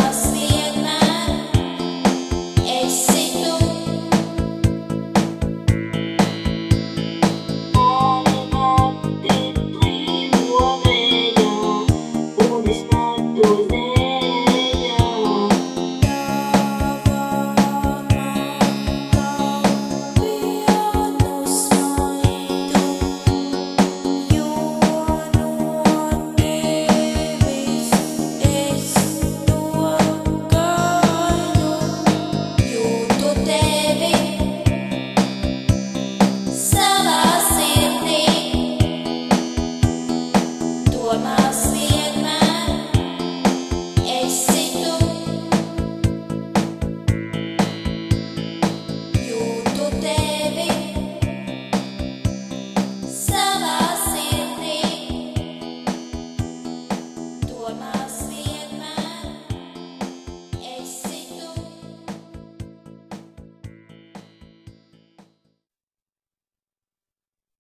What